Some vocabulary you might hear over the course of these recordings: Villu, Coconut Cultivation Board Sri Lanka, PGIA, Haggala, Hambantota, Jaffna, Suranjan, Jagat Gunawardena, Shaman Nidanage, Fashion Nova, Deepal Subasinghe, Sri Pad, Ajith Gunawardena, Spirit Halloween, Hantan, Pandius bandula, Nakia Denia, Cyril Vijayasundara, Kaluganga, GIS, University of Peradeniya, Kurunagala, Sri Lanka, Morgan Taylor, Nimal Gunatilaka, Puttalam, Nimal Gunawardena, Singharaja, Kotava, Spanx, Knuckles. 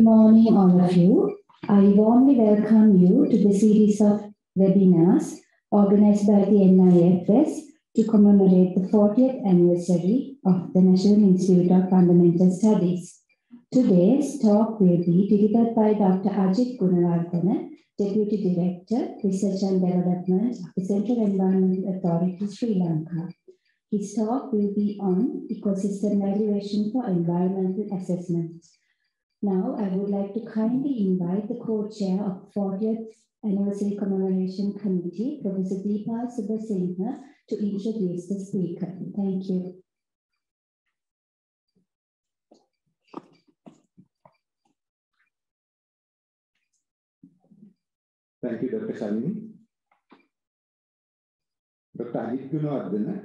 Good morning, all of you. I warmly welcome you to the series of webinars organized by the NIFS to commemorate the 40th anniversary of the National Institute of Fundamental Studies. Today's talk will be delivered by Dr. Ajith Gunawardena, Deputy Director, Research and Development of the Central Environmental Authority, Sri Lanka. His talk will be on ecosystem valuation for environmental assessment. Now, I would like to kindly invite the co-chair of the 40th Anniversary Commemoration Committee, Professor Deepal Subasinghe, to introduce the speaker. Thank you. Thank you, Dr. Shalini. Dr. Ajith Gunawardena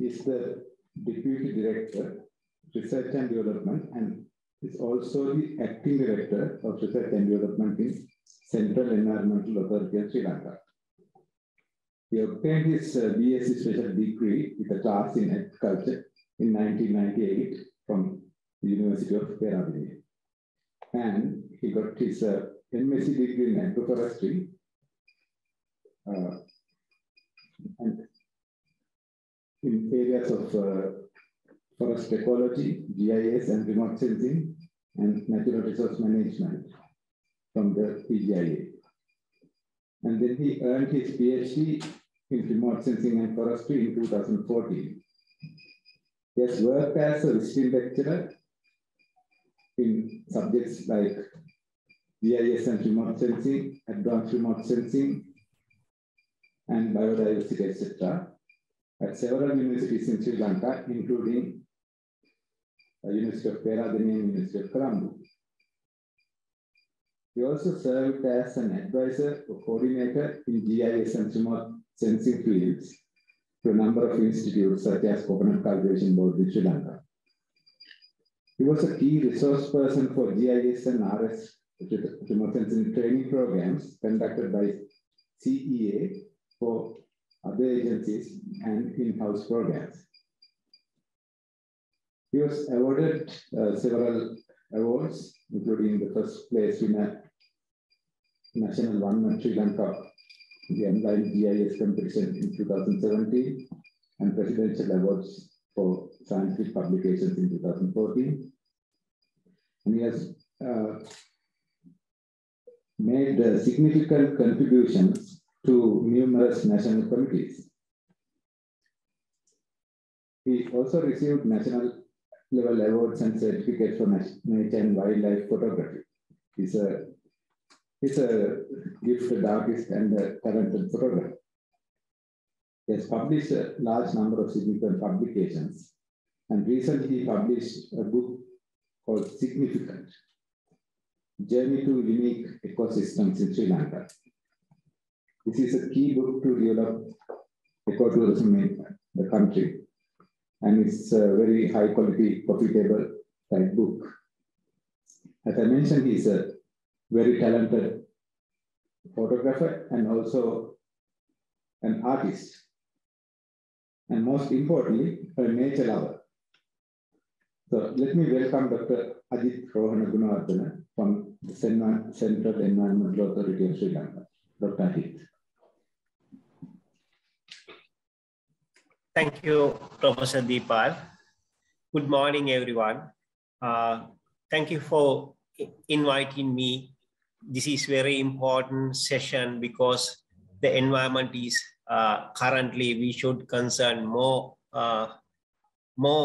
is the Deputy Director, Research and Development, and is also the Acting Director of Research and Development in Central Environmental Authority of Sri Lanka. He obtained his BSc Special Degree with a class in Agriculture in 1998 from the University of Peradeniya. And he got his MSc degree in Agroforestry and in areas of forest ecology, GIS and remote sensing, and natural resource management from the PGIA. And then he earned his PhD in remote sensing and forestry in 2014. He has worked as a visiting lecturer in subjects like GIS and remote sensing, advanced remote sensing, and biodiversity, etc. at several universities in Sri Lanka, including the University of Peradeniya and University of Colombo. He also served as an advisor or coordinator in GIS and remote sensing fields to a number of institutes such as Coconut Cultivation Board Sri Lanka. He was a key resource person for GIS and RS remote sensing training programs conducted by CEA for other agencies and in-house programs. He was awarded several awards, including the first place winner National Environment Sri Lanka, the online GIS competition in 2017, and presidential awards for scientific publications in 2014. And he has made significant contributions to numerous national committees. He also received national level awards and certificates for nature and wildlife photography. He's a gifted artist and a talented photographer. He has published a large number of significant publications, and recently he published a book called Significant: Journey to Unique Ecosystems in Sri Lanka. This is a key book to develop ecotourism in the country, and it's a very high quality, profitable type book. As I mentioned, he's a very talented photographer and also an artist. And most importantly, a nature lover. So let me welcome Dr. Ajith Gunawardena from the Central Environmental Authority of Sri Lanka. Dr. Ajith. Thank you, Professor Deepal. Good morning, everyone. Thank you for inviting me. This is very important session because the environment is currently we should concern more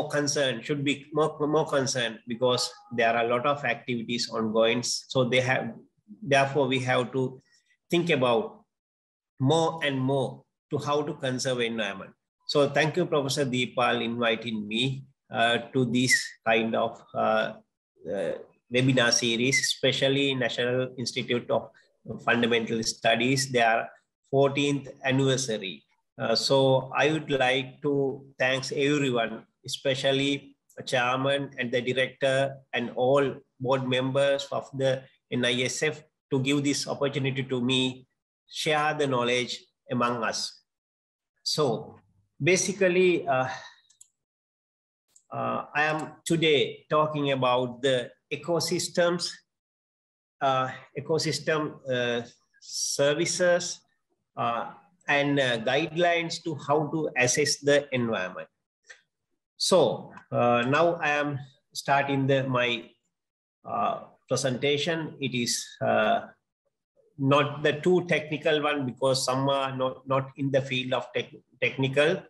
concerned because there are a lot of activities ongoing. So therefore we have to think about more and more to how to conserve environment. So thank you, Professor Deepal, inviting me to this kind of webinar series, especially National Institute of Fundamental Studies, their 14th anniversary. So I would like to thank everyone, especially the chairman and the director and all board members of the NISF to give this opportunity to me, share the knowledge among us. So basically, I am today talking about the ecosystems ecosystem services and guidelines to how to assess the environment. So now I am starting my presentation. It is not the too technical one because some are not in the field of technical.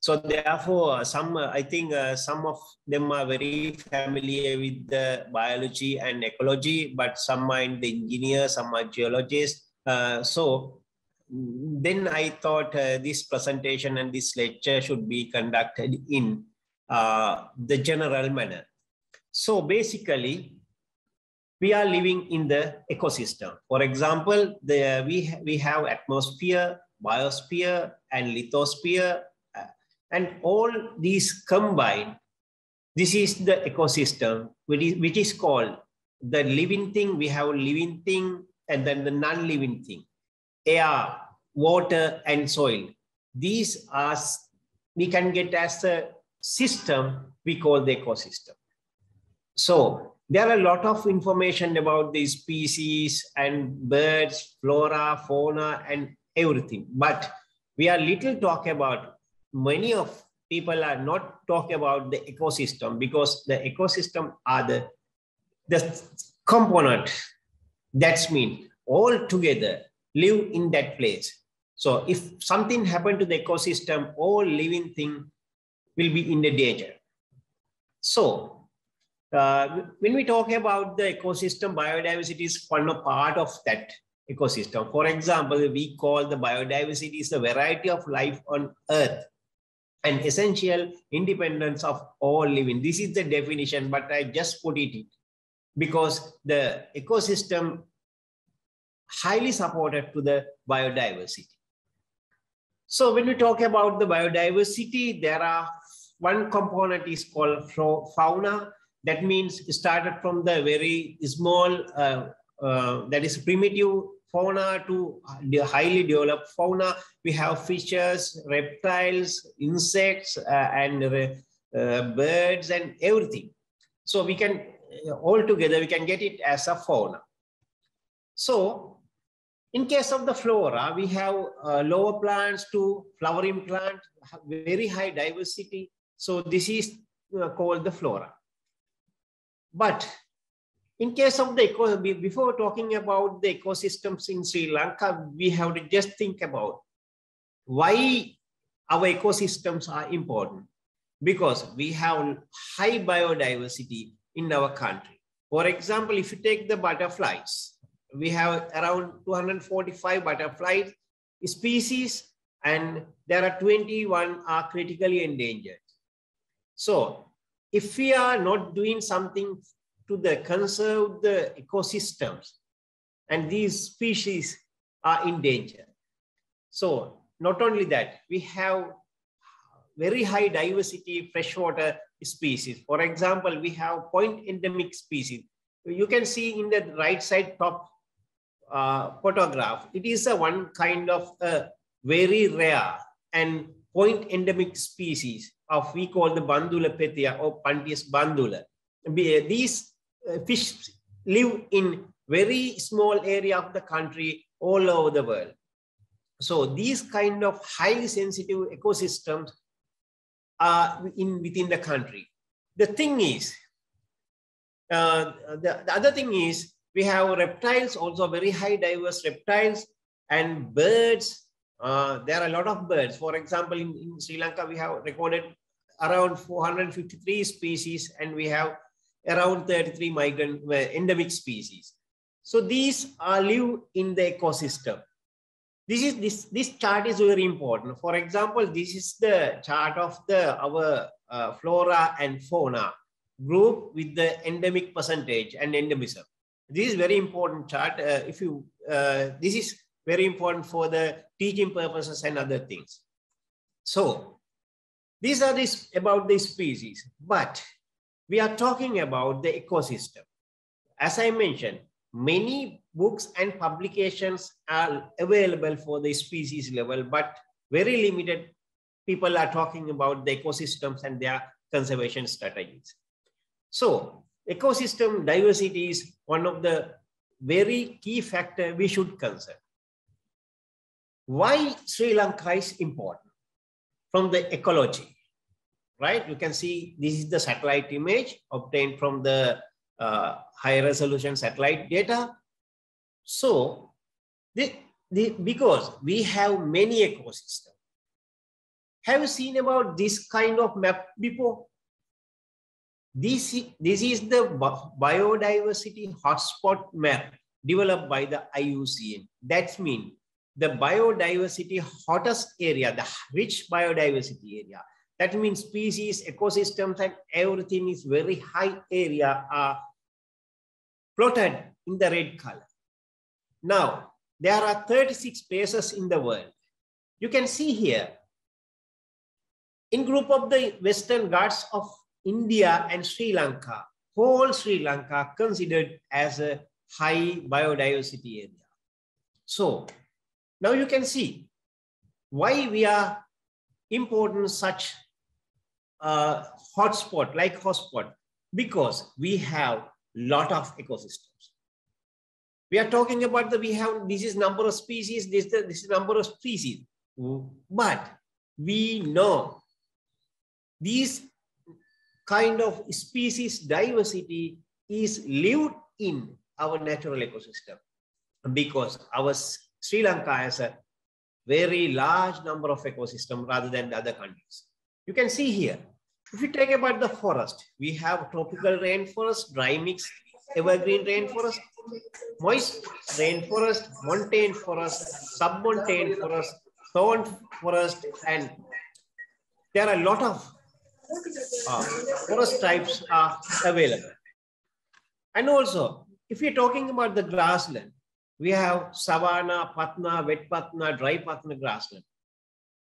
So therefore, some I think some of them are very familiar with the biology and ecology, but some are in the engineer, some are geologists. So then I thought this presentation and this lecture should be conducted in the general manner. So basically, we are living in the ecosystem. For example, we have atmosphere, biosphere, and lithosphere. And all these combined, this is the ecosystem, which is called the living thing. We have living thing and then the non-living thing, air, water, and soil. These are, we can get as a system, we call the ecosystem. So there are a lot of information about these species and birds, flora, fauna, and everything. But we are little talk about, many of people are not talking about the ecosystem, because the ecosystem are the component. That's mean all together live in that place. So if something happened to the ecosystem, all living thing will be in the danger. So when we talk about the ecosystem, biodiversity is one part of that ecosystem. For example, we call the biodiversity is the variety of life on earth and essential independence of all living. This is the definition, but I just put it in because the ecosystem highly supported to the biodiversity. So when we talk about the biodiversity, there are one component is called fauna. That means it started from the very small, that is primitive fauna to the highly developed fauna. We have fishes, reptiles, insects, and birds, and everything. So we can all together we can get it as a fauna. So in case of the flora, we have lower plants to flowering plants, very high diversity. So this is called the flora. But in case of the eco, before talking about the ecosystems in Sri Lanka, we have to just think about why our ecosystems are important. Because we have high biodiversity in our country. For example, if you take the butterflies, we have around 245 butterfly species, and there are 21 are critically endangered. So if we are not doing something to the conserve the ecosystems, and these species are in danger. So not only that, we have very high diversity freshwater species. For example, we have point endemic species. You can see in the right side top photograph, it is a one kind of a very rare and point endemic species of we call the bandula petia or Pandius bandula. These fish live in very small area of the country all over the world. So these kind of highly sensitive ecosystems are within the country. The thing is, the other thing is we have reptiles, also very high diverse reptiles, and birds. There are a lot of birds. For example, in Sri Lanka, we have recorded around 453 species, and we have around 33 migrant endemic species. So these are live in the ecosystem. This chart is very important. For example, this is the chart of our flora and fauna group with the endemic percentage and endemism. This is very important chart. This is very important for the teaching purposes and other things. So these are about the species, but we are talking about the ecosystem. As I mentioned, many books and publications are available for the species level, but very limited people are talking about the ecosystems and their conservation strategies. So ecosystem diversity is one of the very key factor we should consider. Why Sri Lanka is important from the ecology, right? You can see this is the satellite image obtained from the high resolution satellite data. So, because we have many ecosystems. Have you seen about this kind of map before? This is the biodiversity hotspot map developed by the IUCN. That means the biodiversity hottest area, the rich biodiversity area. That means species, ecosystems, and everything is very high area are plotted in the red color. Now, there are 36 places in the world. You can see here, in group of the Western Ghats of India and Sri Lanka, whole Sri Lanka considered as a high biodiversity area. So now you can see why we are important such hotspot, like hotspot, because we have lot of ecosystems. We are talking about that we have, this is number of species, this is number of species, but we know these kind of species diversity is lived in our natural ecosystem, because our Sri Lanka has a very large number of ecosystems rather than the other countries. You can see here, if you take about the forest, we have tropical rainforest, dry mix, evergreen rainforest, moist rainforest, montane forest, submontane forest, thorn forest, and there are a lot of forest types are available. And also, if you're talking about the grassland, we have savanna, patna, wet patna, dry patna grassland.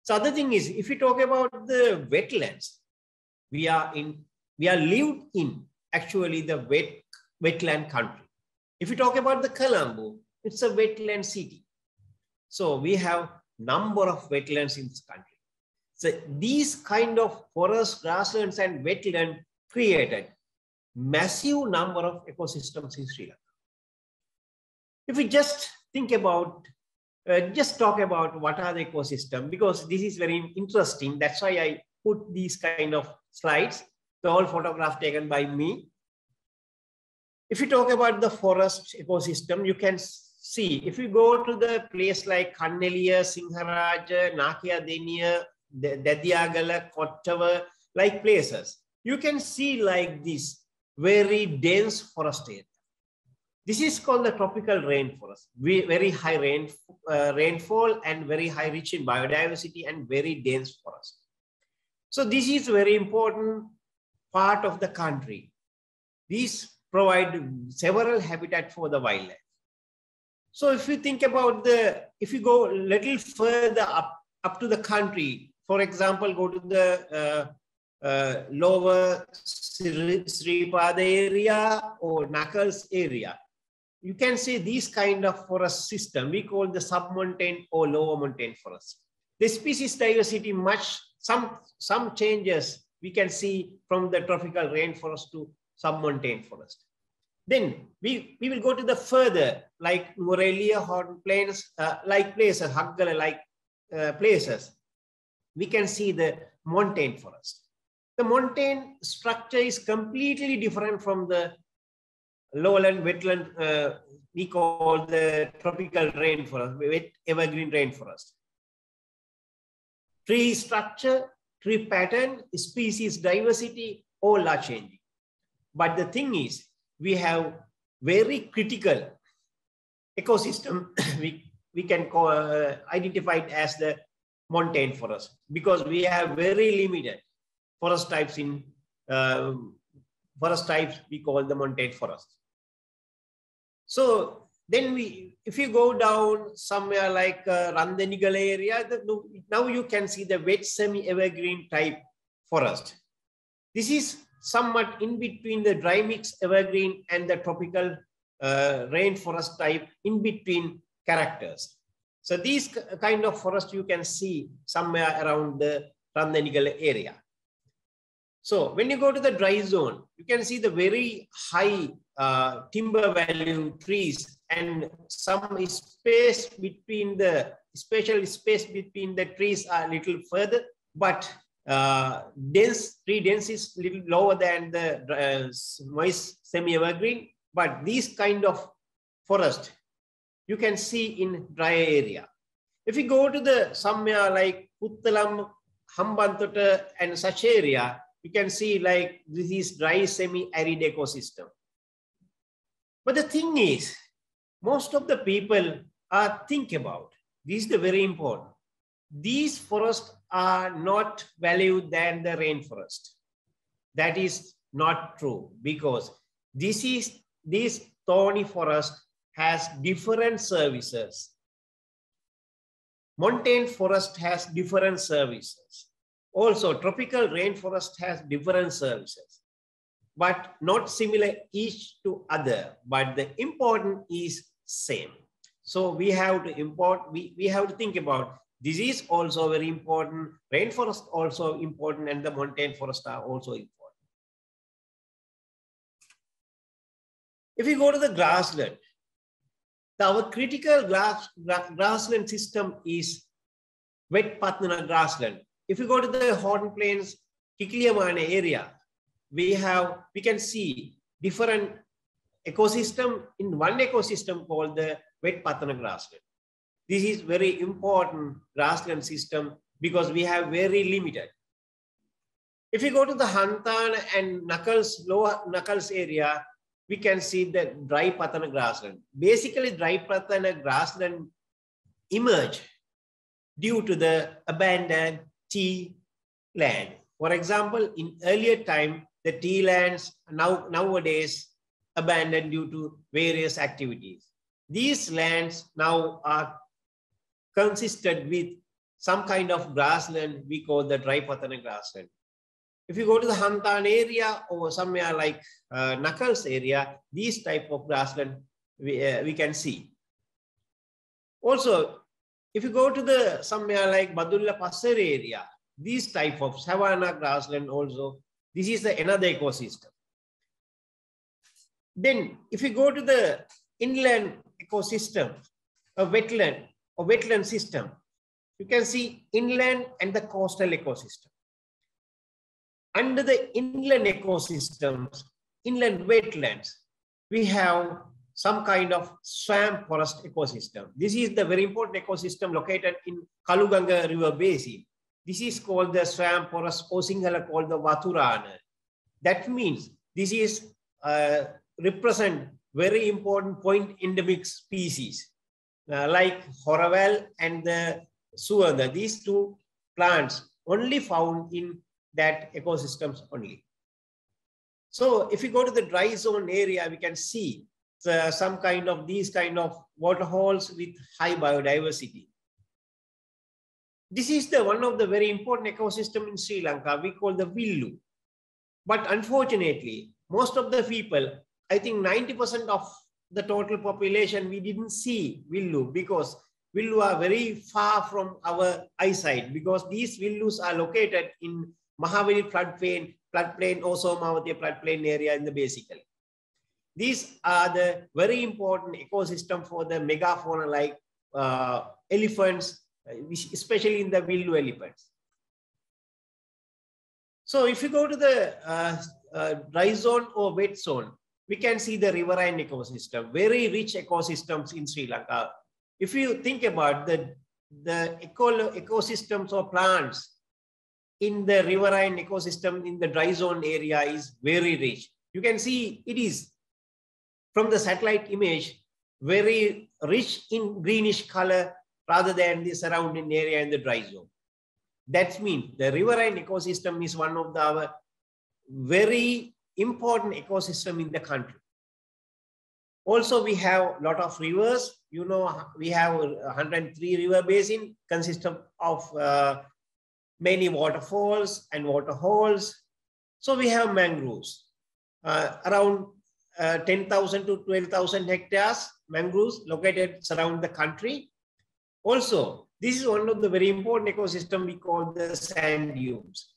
So other thing is, if you talk about the wetlands, we are lived in actually the wetland country. If you talk about the Colombo, it's a wetland city. So we have number of wetlands in this country. So these kind of forest, grasslands, and wetland created massive number of ecosystems in Sri Lanka. If we just think about, just talk about what are the ecosystems, because this is very interesting. That's why I put these kind of slides, the whole photograph taken by me. If you talk about the forest ecosystem, you can see, if you go to the place like Kannelia, Singharaja, Nakia Denia, Dediagala, Kotava, like places, you can see like this very dense forest area. This is called the tropical rainforest, very high rainfall and very high rich in biodiversity and very dense forest. So this is very important part of the country. These provide several habitat for the wildlife. So if you think about the, if you go a little further up to the country, for example, go to the lower Sri Pad area or Knuckles area, you can see these kind of forest system, we call the submontane or lower montane forest. The species diversity much, some changes we can see from the tropical rainforest to submontane forest. Then we will go to the further, like Morelia, Horn Plains, like places, Haggala, like places. We can see the montane forest. The montane structure is completely different from the lowland wetland, we call the tropical rainforest, wet evergreen rainforest. Tree structure, tree pattern, species diversity, all are changing. But the thing is, we have very critical ecosystem we can call, identify it as the montane forest, because we have very limited forest types in forest types we call the montane forest. So then if you go down somewhere like Randenigala area, now you can see the wet semi-evergreen type forest. This is somewhat in between the dry mix evergreen and the tropical rainforest type, in between characters. So these kind of forest you can see somewhere around the Randenigala area. So when you go to the dry zone, you can see the very high timber value trees, and some space between the spatial space between the trees are a little further, but dense tree density is little lower than the moist semi-evergreen. But these kind of forest you can see in dry area. If you go to the somewhere like Puttalam, Hambantota and such area, you can see like this is dry semi-arid ecosystem. But the thing is, most of the people are thinking about, this is the very important, these forests are not valued than the rainforest. That is not true, because this is, this thorny forest has different services. Montane forest has different services. Also, tropical rainforest has different services, but not similar each to other, but the important is same. So we have to we have to think about this is also very important, rainforest also important, and the montane forest are also important. If you go to the grassland, our critical grassland system is wet Patna grassland. If you go to the Horn Plains, Kikiliyamane area, we can see different ecosystem in one ecosystem called the wet Patna grassland. This is very important grassland system because we have very limited. If you go to the Hantan and Knuckles, lower Knuckles area, we can see the dry Patna grassland. Basically, dry Patna grassland emerged due to the abandoned tea land. For example, in earlier time, the tea lands nowadays abandoned due to various activities. These lands now are consisted with some kind of grassland we call the dry Patna grassland. If you go to the Hantan area or somewhere like Knuckles area, these type of grassland we can see. Also, if you go to the somewhere like Badulla Passer area, these type of savanna grassland also, this is another ecosystem. Then if you go to the inland ecosystem, a wetland system, you can see inland and the coastal ecosystem. Under the inland ecosystems, inland wetlands, we have some kind of swamp forest ecosystem. This is the very important ecosystem located in Kaluganga River Basin. This is called the swamp forest, or Sinhala called the Vaturana. That means this is represent very important point endemic species like Horaval and the Suanda. These two plants only found in that ecosystems only. So if you go to the dry zone area, we can see the, some kind of these kind of waterholes with high biodiversity. This is the one of the very important ecosystem in Sri Lanka, we call the Villu. But unfortunately, most of the people, I think 90% of the total population, we didn't see Villu because Villu are very far from our eyesight, because these Villus are located in Mahaweli floodplain, also Somavati floodplain area in the basically. These are the very important ecosystem for the megafauna like elephants, especially in the Villu elephants. So if you go to the dry zone or wet zone, we can see the riverine ecosystem, very rich ecosystems in Sri Lanka. If you think about the ecosystems or plants, in the riverine ecosystem in the dry zone area is very rich. You can see it is from the satellite image very rich in greenish color rather than the surrounding area in the dry zone. That means the riverine ecosystem is one of our very important ecosystem in the country. Also, we have a lot of rivers. You know, we have 103 river basin consisting of many waterfalls and waterholes. So we have mangroves, around 10,000 to 12,000 hectares mangroves located around the country. Also, this is one of the very important ecosystem we call the sand dunes.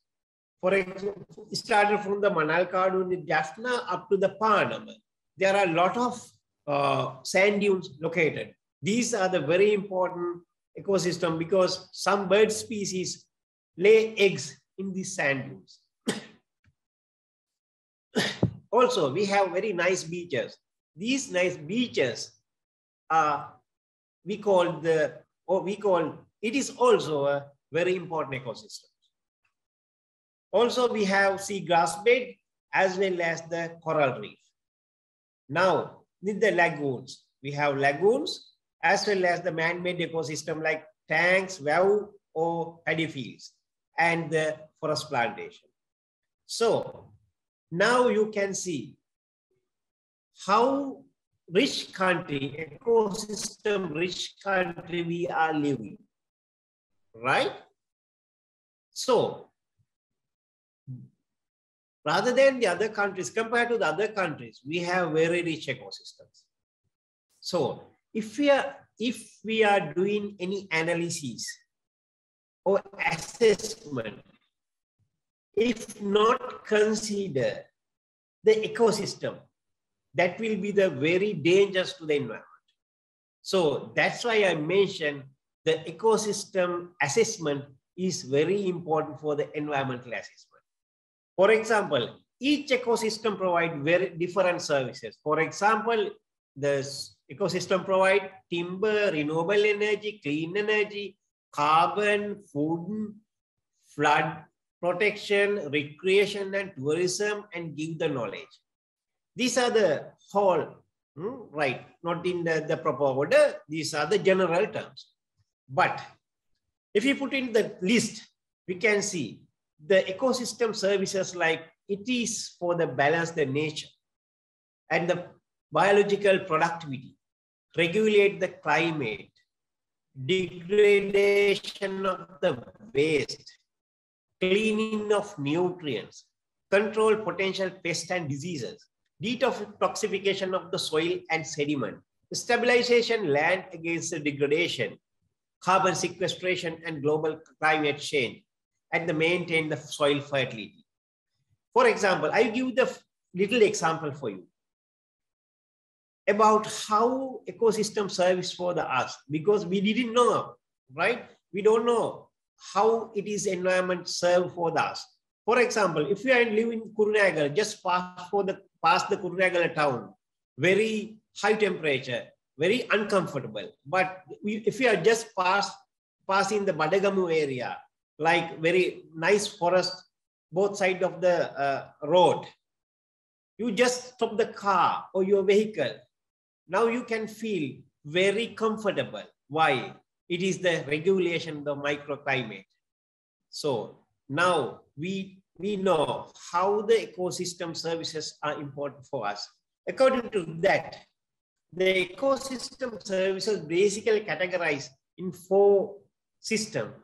For example, it started from the Manalkadu and Jaffna up to the Panama. there are a lot of sand dunes located. These are the very important ecosystem because some bird species lay eggs in these sand dunes. Also, we have very nice beaches. These nice beaches are, it is also a very important ecosystem. Also, we have sea grass bed as well as the coral reef. Now, with the lagoons, we have lagoons as well as the man-made ecosystem like tanks, well, or paddy fields, and the forest plantation. So now you can see how rich country, ecosystem rich country we are living, right? So rather than the other countries, compared to the other countries, we have very rich ecosystems. So if we are doing any analysis or assessment, if not consider the ecosystem, that will be the very dangerous to the environment. So that's why I mentioned the ecosystem assessment is very important for the environmental assessment. For example, each ecosystem provides very different services. For example, the ecosystem provides timber, renewable energy, clean energy, carbon, food, flood protection, recreation and tourism, and give the knowledge. These are the whole, right, not in the proper order. These are the general terms. But if you put in the list, we can see the ecosystem services like it is for the balance the nature and the biological productivity, regulate the climate, degradation of the waste, cleaning of nutrients, control potential pests and diseases, detoxification of the soil and sediment, stabilization land against the degradation, carbon sequestration and global climate change, and the maintain the soil fertility. For example, I give the little example for you about how ecosystem service for the us, because we didn't know, right? We don't know how it is environment serve for the us. For example, if you are living in Kurunagala, just pass the Kurunagala town, very high temperature, very uncomfortable. But if you are just passing the Badagamu area, like very nice forest, both sides of the road, you just stop the car or your vehicle. Now you can feel very comfortable. Why? It is the regulation of the microclimate. So now we know how the ecosystem services are important for us. According to that, the ecosystem services basically categorize in four components,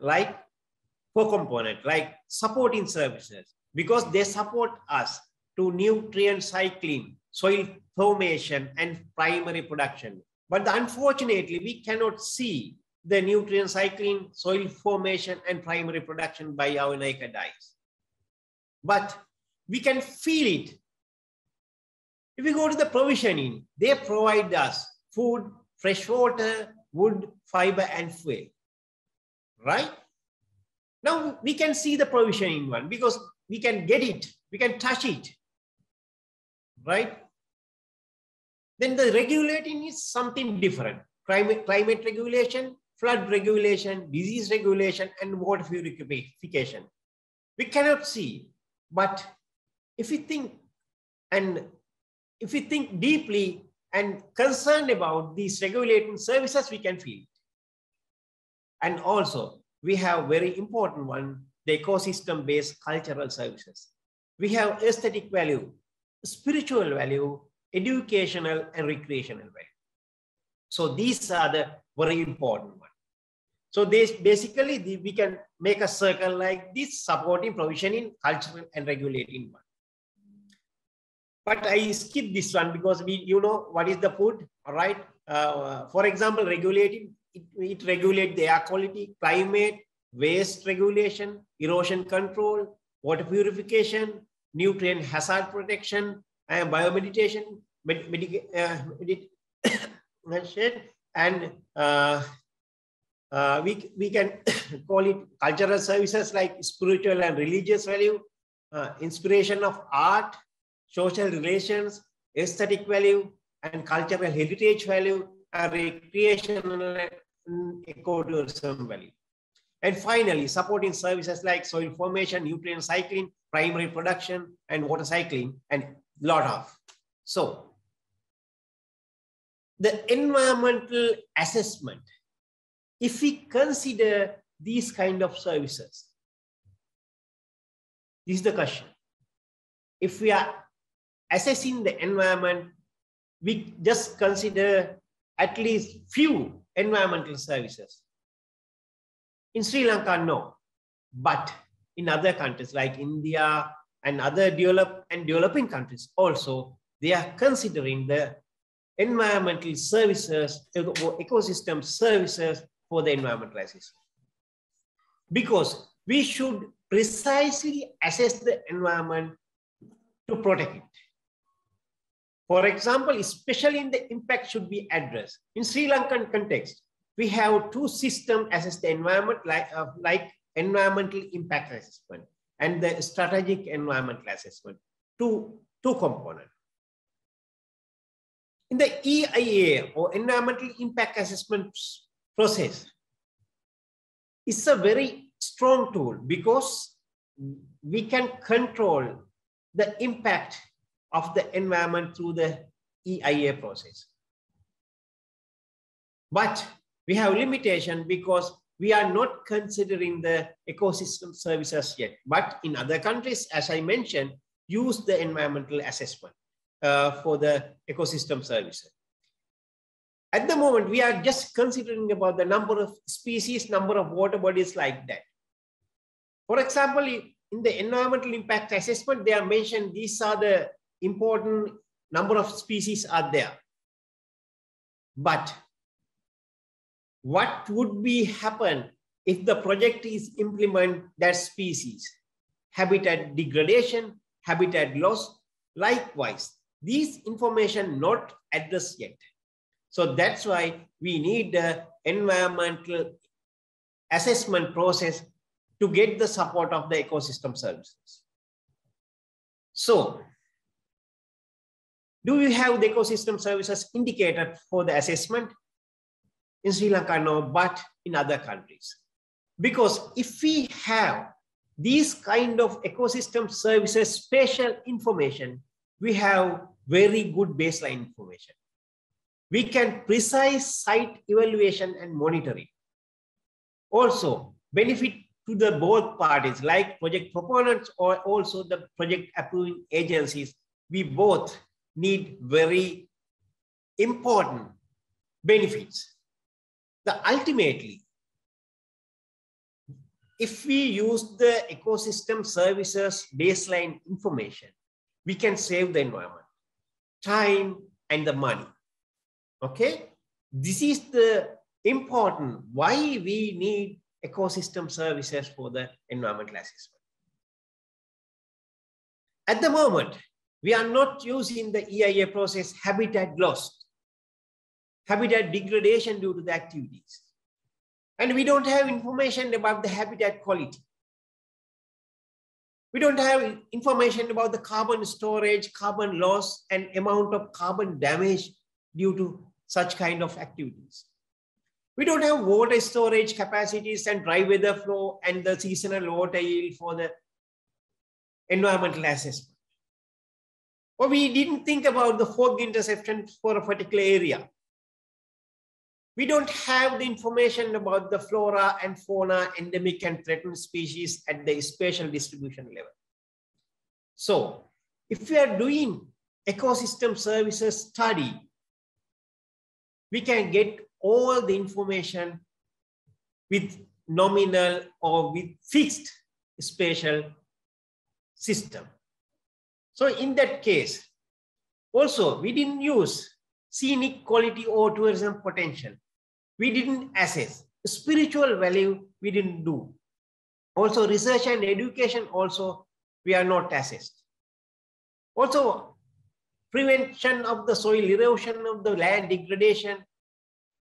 like supporting services, because they support us to nutrient cycling, soil formation, and primary production. But unfortunately, we cannot see the nutrient cycling, soil formation, and primary production by our naked eyes. But we can feel it. If we go to the provisioning, they provide us food, fresh water, wood, fiber, and fuel, right? Now we can see the provisioning one because we can get it, we can touch it, right? Then the regulating is something different. Climate regulation, flood regulation, disease regulation, and water purification. We cannot see, but if we think deeply and concerned about these regulating services, we can feel it. And also, we have very important one, the ecosystem-based cultural services. We have aesthetic value, spiritual value, educational and recreational value. So these are the very important ones. So this basically we can make a circle like this, supporting, provisioning, cultural, and regulating one. But I skip this one because you know what is the food, right? For example, regulating, it regulates the air quality, climate, waste regulation, erosion control, water purification, nutrient hazard protection, and biomediation, meditation, and we can call it cultural services like spiritual and religious value, inspiration of art, social relations, aesthetic value, and cultural heritage value, and recreational and ecotourism value. And finally, supporting services like soil formation, nutrient cycling, primary production, and water cycling, and lot of. So, the environmental assessment, if we consider these kind of services, this is the question. If we are assessing the environment, we just consider at least few environmental services. In Sri Lanka, no, but in other countries like India and other developed and developing countries also, they are considering the environmental services or ecosystem services for the environmentalization. Because we should precisely assess the environment to protect it. For example, especially in the impact should be addressed. In Sri Lankan context, we have two systems assess the environment, like environmental impact assessment and the strategic environmental assessment, two components. In the EIA or environmental impact assessment process, it's a very strong tool because we can control the impact of the environment through the EIA process. But we have limitation because we are not considering the ecosystem services yet. But in other countries, as I mentioned, use the environmental assessment for the ecosystem services. At the moment, we are just considering about the number of species, number of water bodies like that. For example, in the environmental impact assessment, they are mentioned, these are the important number of species are there. But what would be happen if the project is implement that species? Habitat degradation, habitat loss. Likewise, these information not addressed yet. So that's why we need the environmental assessment process to get the support of the ecosystem services. So, do we have the ecosystem services indicated for the assessment? In Sri Lanka, no, but in other countries. Because if we have these kind of ecosystem services, spatial information, we have very good baseline information. We can precise site evaluation and monitoring. Also, benefit to the both parties, like project proponents or also the project approving agencies. We both need very important benefits. Ultimately, if we use the ecosystem services baseline information, we can save the environment, time, and the money. Okay, this is the important why we need ecosystem services for the environmental assessment. At the moment, we are not using the EIA process habitat loss, habitat degradation due to the activities. And we don't have information about the habitat quality. We don't have information about the carbon storage, carbon loss, and amount of carbon damage due to such kind of activities. We don't have water storage capacities and dry weather flow and the seasonal water yield for the environmental assessment. Or we didn't think about the fog interception for a particular area. We don't have the information about the flora and fauna, endemic and threatened species at the spatial distribution level. So, if we are doing ecosystem services study, we can get all the information with nominal or with fixed spatial system. So, in that case, also we didn't use scenic quality or tourism potential. We didn't assess. Spiritual value, we didn't do. Also research and education also, we are not assessed. Also prevention of the soil erosion, of the land degradation,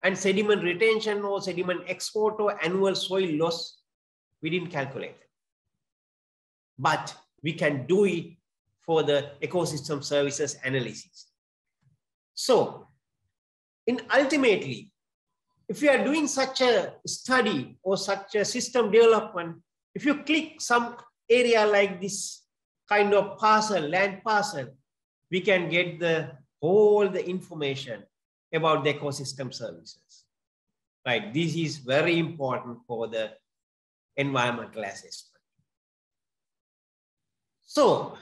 and sediment retention or sediment export or annual soil loss, we didn't calculate it. But we can do it for the ecosystem services analysis. So, ultimately, if you are doing such a study or such a system development, if you click some area like this kind of parcel, land parcel, we can get the all the information about the ecosystem services, right? This is very important for the environmental assessment. So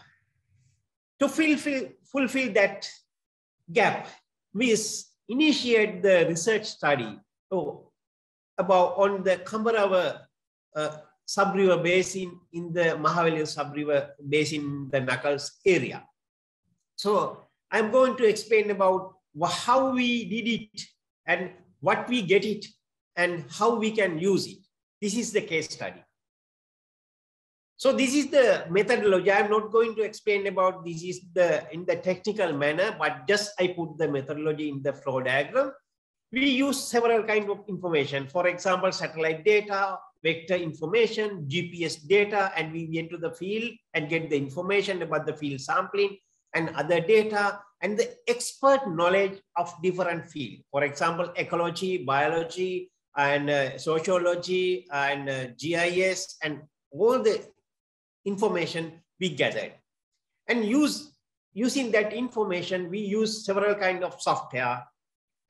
to fulfill that gap, we initiate the research study on the Kambarawa sub-river basin in the Mahaweli sub-river basin in the Knuckles area. So I'm going to explain about how we did it and what we get it and how we can use it. This is the case study. So this is the methodology. I'm not going to explain about this is the in the technical manner, but just I put the methodology in the flow diagram. We use several kinds of information. For example, satellite data, vector information, GPS data, and we went to the field and get the information about the field sampling and other data, and the expert knowledge of different fields. For example, ecology, biology, and sociology, and GIS, and all the information we gathered. And using that information, we use several kinds of software,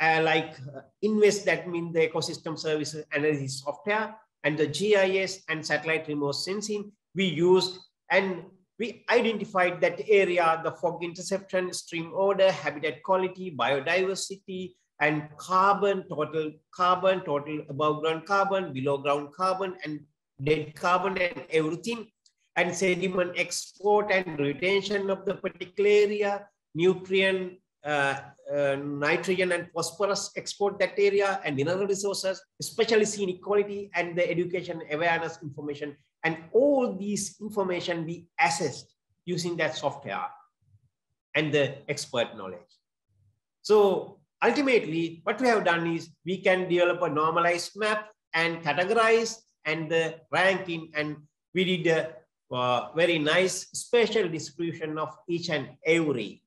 like INVEST, that means the ecosystem services analysis software, and the GIS and satellite remote sensing we used, and we identified that area, the fog interception, stream order, habitat quality, biodiversity, and carbon total above ground carbon, below ground carbon, and dead carbon, and everything, and sediment export and retention of the particular area, nutrient, nitrogen and phosphorus export that area, and mineral resources, especially scenic quality, and the education awareness information. And all these information we assessed using that software and the expert knowledge. So ultimately, what we have done is we can develop a normalized map and categorize and the ranking. And we did a very nice spatial distribution of each and every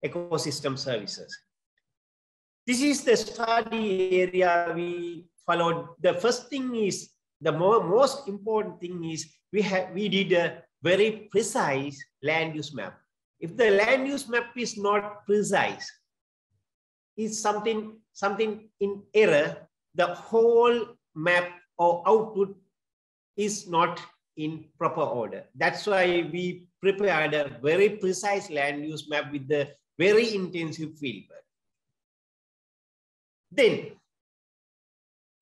ecosystem services. This is the study area we followed. The first thing is, the most important thing is we did a very precise land use map. If the land use map is not precise, is something in error, the whole map or output is not in proper order. That's why we prepared a very precise land use map with the very intensive fieldwork. Then,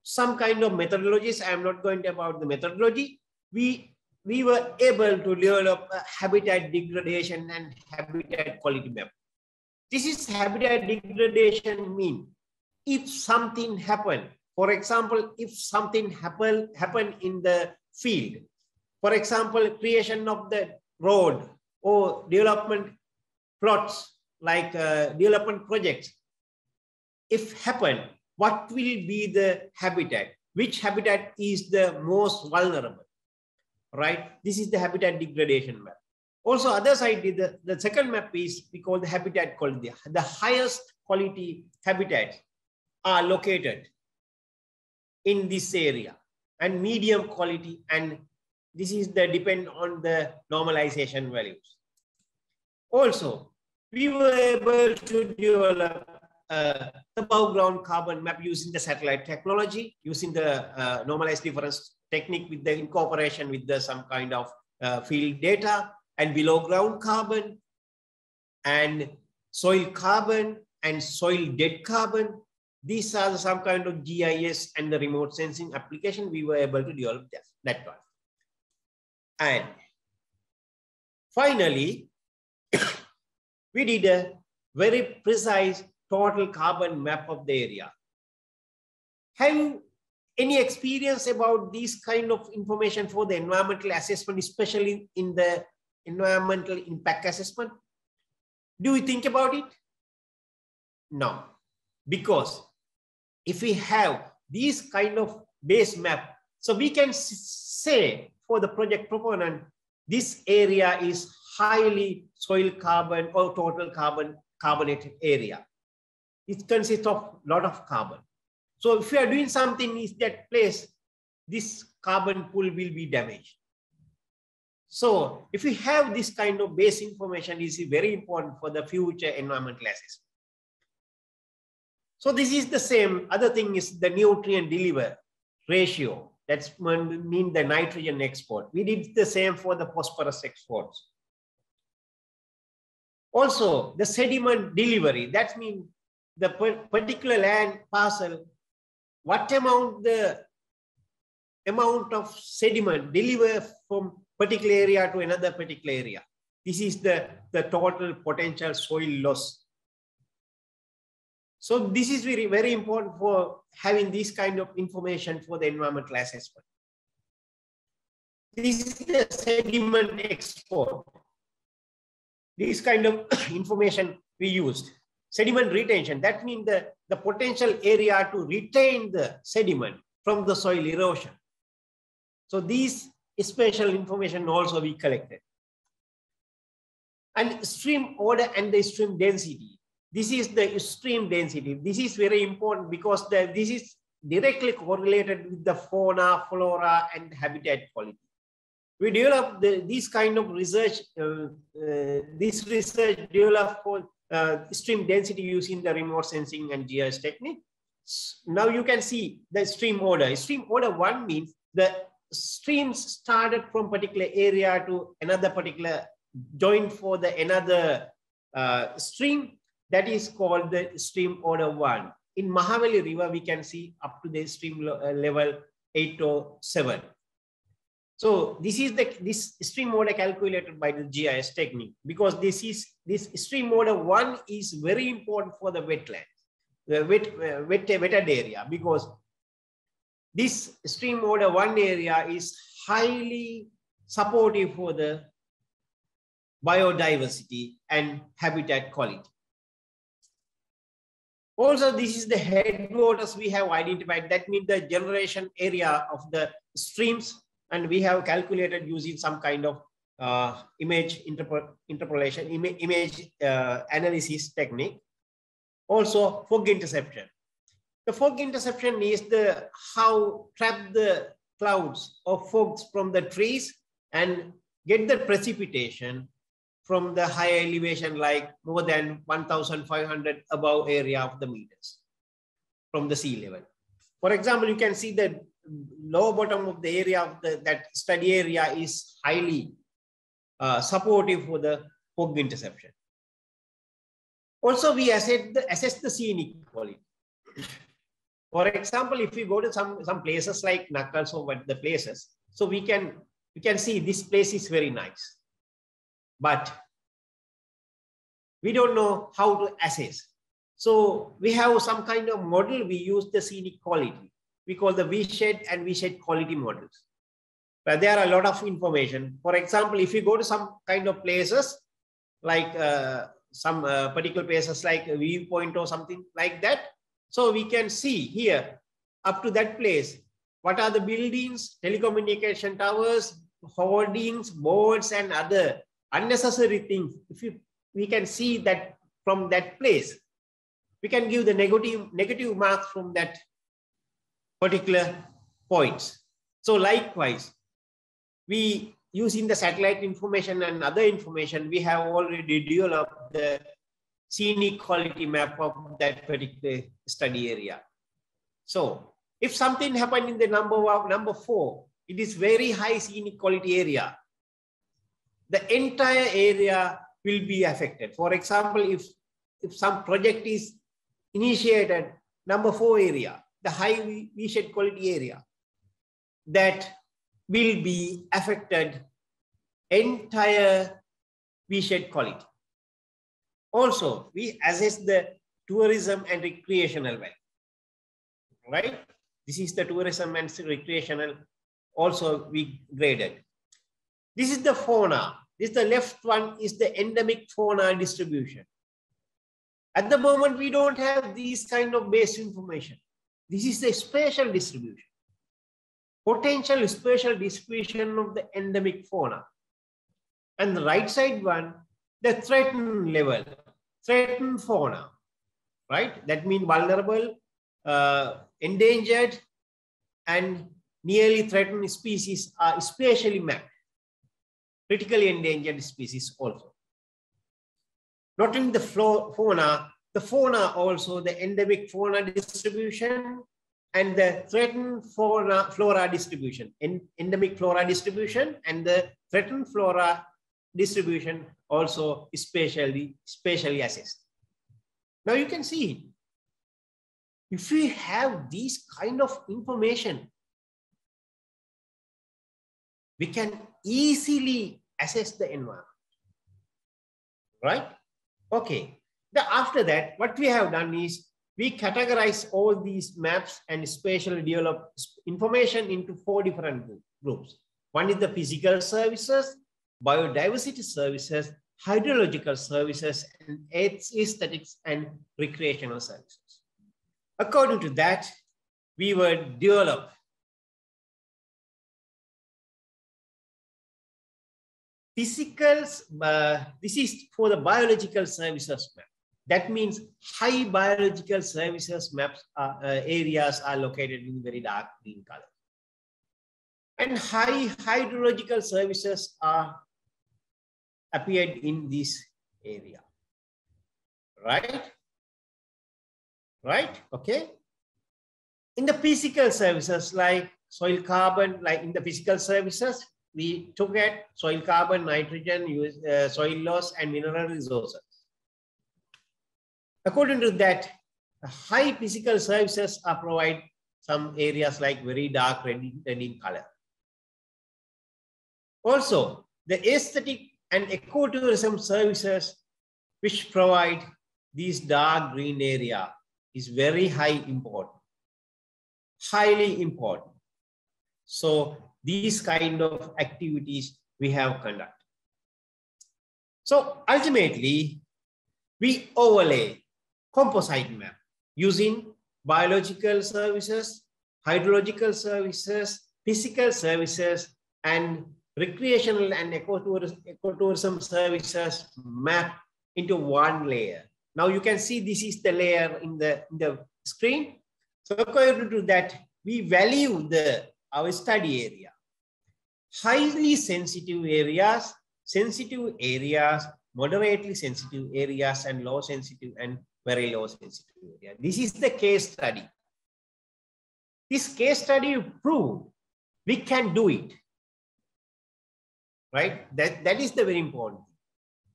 some kind of methodologies. I am not going to about the methodology. We were able to develop a habitat degradation and habitat quality map. This is habitat degradation mean if something happened. For example, if something happened in the field, for example, creation of the road or development plots like development projects, if happened, what will be the habitat? Which habitat is the most vulnerable, right? This is the habitat degradation map. Also, other side, the second map is we call the habitat quality. The highest quality habitats are located in this area, and medium quality, and this is the depend on the normalization values. Also, we were able to develop above ground carbon map using the satellite technology, using the normalized difference technique with the incorporation with the some kind of field data, and below ground carbon and soil carbon and soil dead carbon. These are some kind of GIS and the remote sensing application we were able to develop that one. And finally, we did a very precise total carbon map of the area. Have you any experience about this kind of information for the environmental assessment, especially in the environmental impact assessment? Do we think about it? No, because if we have these kind of base map, so we can say for the project proponent, this area is highly soil carbon or total carbonated area. It consists of a lot of carbon. So if we are doing something in that place, this carbon pool will be damaged. So if we have this kind of base information, is very important for the future environmental assessment. So this is the same. Other thing is the nutrient deliver ratio. That's mean the nitrogen export. We did the same for the phosphorus exports. Also, the sediment delivery. That means the particular land parcel, what amount the amount of sediment delivered from particular area to another particular area. This is the total potential soil loss. So this is very, very important for having this kind of information for the environmental assessment. This is the sediment export. This kind of information we used. Sediment retention, that means the potential area to retain the sediment from the soil erosion. So these special information also we collected. And stream order and the stream density. This is the stream density. This is very important because this is directly correlated with the fauna, flora, and habitat quality. We developed this kind of research, developed for stream density using the remote sensing and GIS technique. Now you can see the stream order. Stream order one means the streams started from particular area to another particular joined for the another stream. That is called the stream order one. In Mahaweli River, we can see up to the stream level 807. So this is this stream order calculated by the GIS technique, because this stream order one is very important for the wetland, the wetted area, because this stream order one area is highly supportive for the biodiversity and habitat quality. Also, this is the headwaters we have identified. That means the generation area of the streams, and we have calculated using some kind of image interpolation, image analysis technique. Also, fog interception. The fog interception is the how trap the clouds or fogs from the trees and get the precipitation from the higher elevation, like more than 1,500 above area of the meters from the sea level. For example, you can see the lower bottom of the area of that study area is highly supportive for the fog interception. Also, we assess the scenic quality. For example, if we go to some places like Knuckles or the places, so we can see this place is very nice. But we don't know how to assess. So we have some kind of model. We use the scenic quality. We call the V-shade and V-shade quality models. But there are a lot of information. For example, if you go to some kind of places, like some particular places like a viewpoint or something like that. So we can see here, up to that place, what are the buildings, telecommunication towers, hoardings, boards, and other unnecessary things. If we can see that from that place, we can give the negative marks from that particular points. So likewise, we using the satellite information and other information, we have already developed the scenic quality map of that particular study area. So if something happened in the number 4, it is very high scenic quality area. The entire area will be affected. For example, if some project is initiated, number 4 area, the high V-shade quality area, that will be affected entire V-shade quality. Also, we assess the tourism and recreational value, right? This is the tourism and recreational also we graded. This is the fauna. This the left one is the endemic fauna distribution. At the moment, we don't have these kind of base information. This is the spatial distribution, potential spatial distribution of the endemic fauna. And the right side one, the threatened level, threatened fauna, right? That means vulnerable, endangered, and nearly threatened species are spatially mapped. Critically endangered species also. Not only the fauna also, the endemic fauna distribution and the threatened flora distribution, endemic flora distribution and the threatened flora distribution also spatially assessed. Now you can see, if we have these kind of information, we can easily assess the environment, right? Okay, after that, what we have done is we categorize all these maps and spatial developed information into 4 different groups. One is the physical services, biodiversity services, hydrological services, and aesthetics and recreational services. According to that, we will develop physicals, this is for the biological services map. That means high biological services maps are, areas are located in very dark green color. And high hydrological services are appeared in this area, right? Right, okay. In the physical services like soil carbon, like in the physical services, we took at soil carbon, nitrogen, soil loss, and mineral resources. According to that, high physical services are provide some areas like very dark red in color. Also, the aesthetic and ecotourism services, which provide these dark green area, is very highly important. So these kind of activities we have conducted. So ultimately, we overlay composite map using biological services, hydrological services, physical services, and recreational and ecotourism services map into one layer. Now you can see this is the layer in the screen. So according to that, we value our study area. Highly sensitive areas, moderately sensitive areas, and low sensitive and very low sensitive area. This is the case study. This case study proved we can do it, right? That is the very important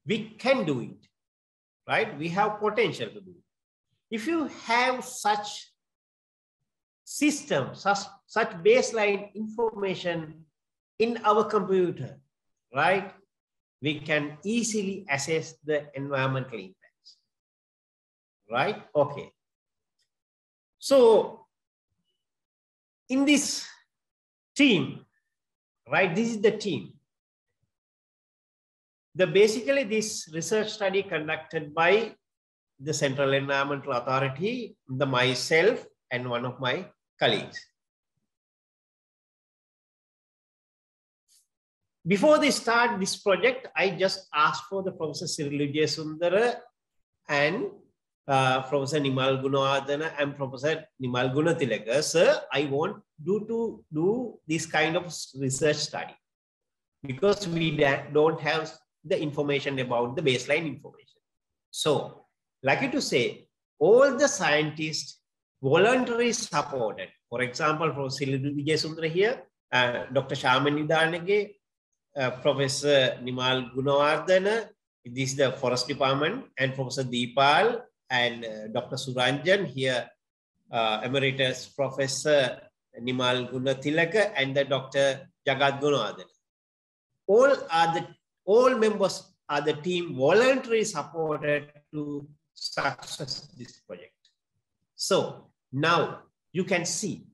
thing. We can do it, right? We have potential to do it. If you have such system, such baseline information in our computer, right? We can easily assess the environmental impacts, right? Okay. So in this team, right? This is the team. Basically this research study conducted by the Central Environmental Authority, myself and one of my colleagues. Before they start this project, I just asked for the Professor Cyril Vijayasundara and Professor Nimal Gunawardena and Professor Nimal Gunatilaka, sir, I want you to do this kind of research study because we don't have the information about the baseline information. So, lucky to say, all the scientists voluntarily supported. For example, Professor Cyril Vijayasundara here, Dr. Shaman Nidanage, Professor Nimal Gunawardena, this is the Forest Department, and Professor Deepal and Dr. Suranjan here, Emeritus Professor Nimal Gunatilaka and the Dr. Jagat Gunawardena. All members are the team voluntarily supported to success this project. So now you can see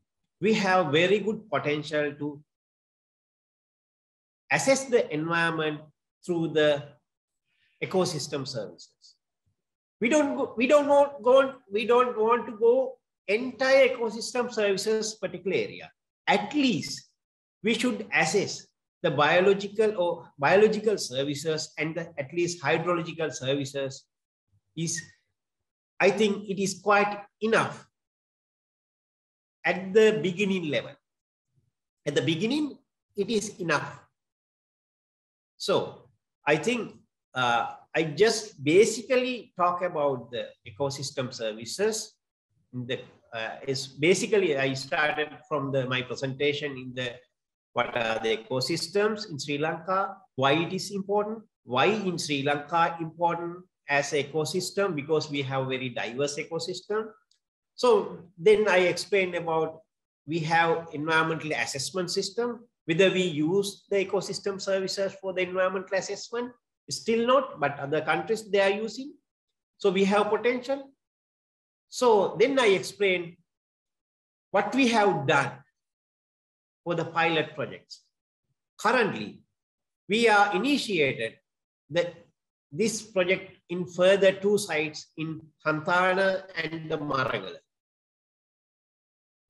we have very good potential to assess the environment through the ecosystem services. We don't want to go entire ecosystem services particular area. At least we should assess the biological services and the, at least hydrological services is, I think it is quite enough at the beginning level. At the beginning, it is enough. So I think I just basically talk about the ecosystem services. I started from my presentation in what are the ecosystems in Sri Lanka, why it is important, why in Sri Lanka important as an ecosystem, because we have very diverse ecosystem. So then I explained about we have environmental assessment system, whether we use the ecosystem services for the environmental assessment, still not, but other countries they are using. So we have potential. So then I explained what we have done for the pilot projects. Currently, we are initiated this project in further 2 sites in Hantan and the Maragala.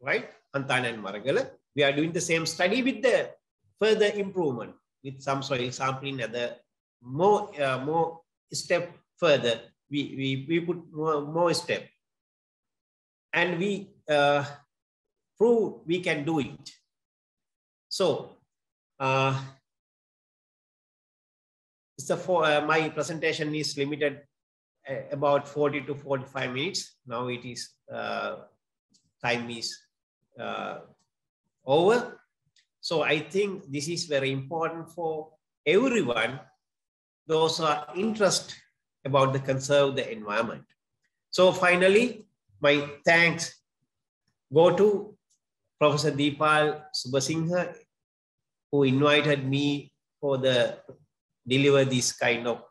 Right? Hantan and Maragala. We are doing the same study with the further improvement with some soil sampling, other more step further. We put more step. And we prove we can do it. So my presentation is limited about 40 to 45 minutes. Now it is time is over. So I think this is very important for everyone. Those are interested about the conserve the environment. So finally, my thanks go to Professor Deepal Subasinghe, who invited me for deliver this kind of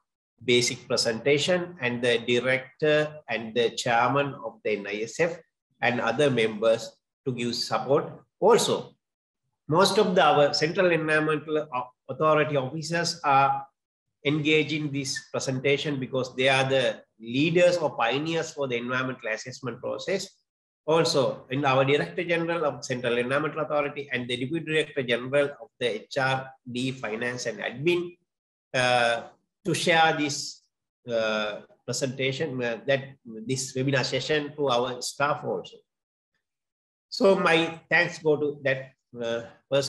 basic presentation, and the director and the chairman of the NISF and other members to give support. Also, most of our Central Environmental Authority officers are engaging this presentation because they are the leaders or pioneers for the environmental assessment process. Also, in our Director General of Central Environmental Authority and the Deputy Director General of the HRD Finance and Admin to share this presentation, this webinar session to our staff also. So my thanks go to that person.